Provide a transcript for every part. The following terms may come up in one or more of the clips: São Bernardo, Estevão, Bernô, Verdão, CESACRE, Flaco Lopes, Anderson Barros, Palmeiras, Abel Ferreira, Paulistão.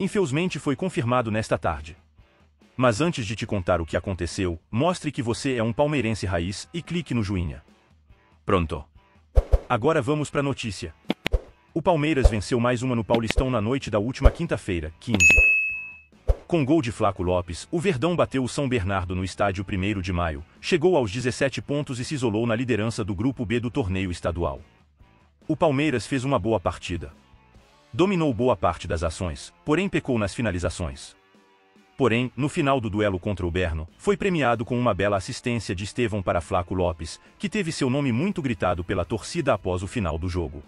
Infelizmente foi confirmado nesta tarde. Mas antes de te contar o que aconteceu, mostre que você é um palmeirense raiz e clique no joinha. Pronto. Agora vamos para a notícia. O Palmeiras venceu mais uma no Paulistão na noite da última quinta-feira, 15. Com gol de Flaco Lopes, o Verdão bateu o São Bernardo no estádio 1º de maio, chegou aos 17 pontos e se isolou na liderança do grupo B do torneio estadual. O Palmeiras fez uma boa partida. Dominou boa parte das ações, porém pecou nas finalizações. Porém, no final do duelo contra o Bernô, foi premiado com uma bela assistência de Estevão para Flaco Lopes, que teve seu nome muito gritado pela torcida após o final do jogo.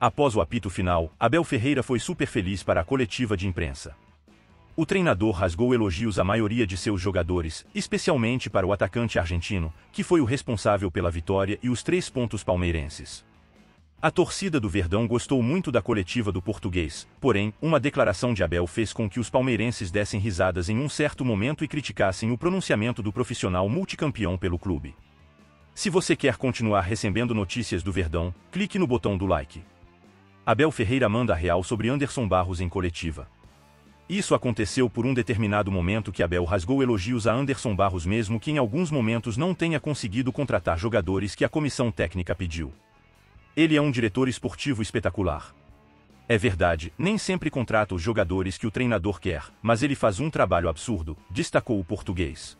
Após o apito final, Abel Ferreira foi super feliz para a coletiva de imprensa. O treinador rasgou elogios à maioria de seus jogadores, especialmente para o atacante argentino, que foi o responsável pela vitória e os 3 pontos palmeirenses. A torcida do Verdão gostou muito da coletiva do português, porém, uma declaração de Abel fez com que os palmeirenses dessem risadas em um certo momento e criticassem o pronunciamento do profissional multicampeão pelo clube. Se você quer continuar recebendo notícias do Verdão, clique no botão do like. Abel Ferreira manda a real sobre Anderson Barros em coletiva. Isso aconteceu por um determinado momento que Abel rasgou elogios a Anderson Barros, mesmo que em alguns momentos não tenha conseguido contratar jogadores que a comissão técnica pediu. Ele é um diretor esportivo espetacular. É verdade, nem sempre contrata os jogadores que o treinador quer, mas ele faz um trabalho absurdo, destacou o português.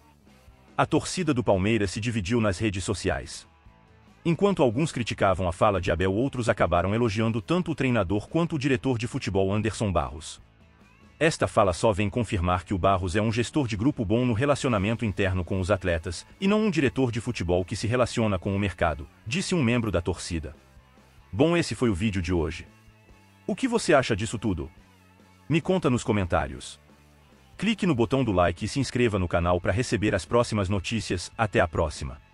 A torcida do Palmeiras se dividiu nas redes sociais. Enquanto alguns criticavam a fala de Abel, outros acabaram elogiando tanto o treinador quanto o diretor de futebol Anderson Barros. Esta fala só vem confirmar que o Barros é um gestor de grupo bom no relacionamento interno com os atletas, e não um diretor de futebol que se relaciona com o mercado, disse um membro da torcida. Bom, esse foi o vídeo de hoje. O que você acha disso tudo? Me conta nos comentários. Clique no botão do like e se inscreva no canal para receber as próximas notícias. Até a próxima!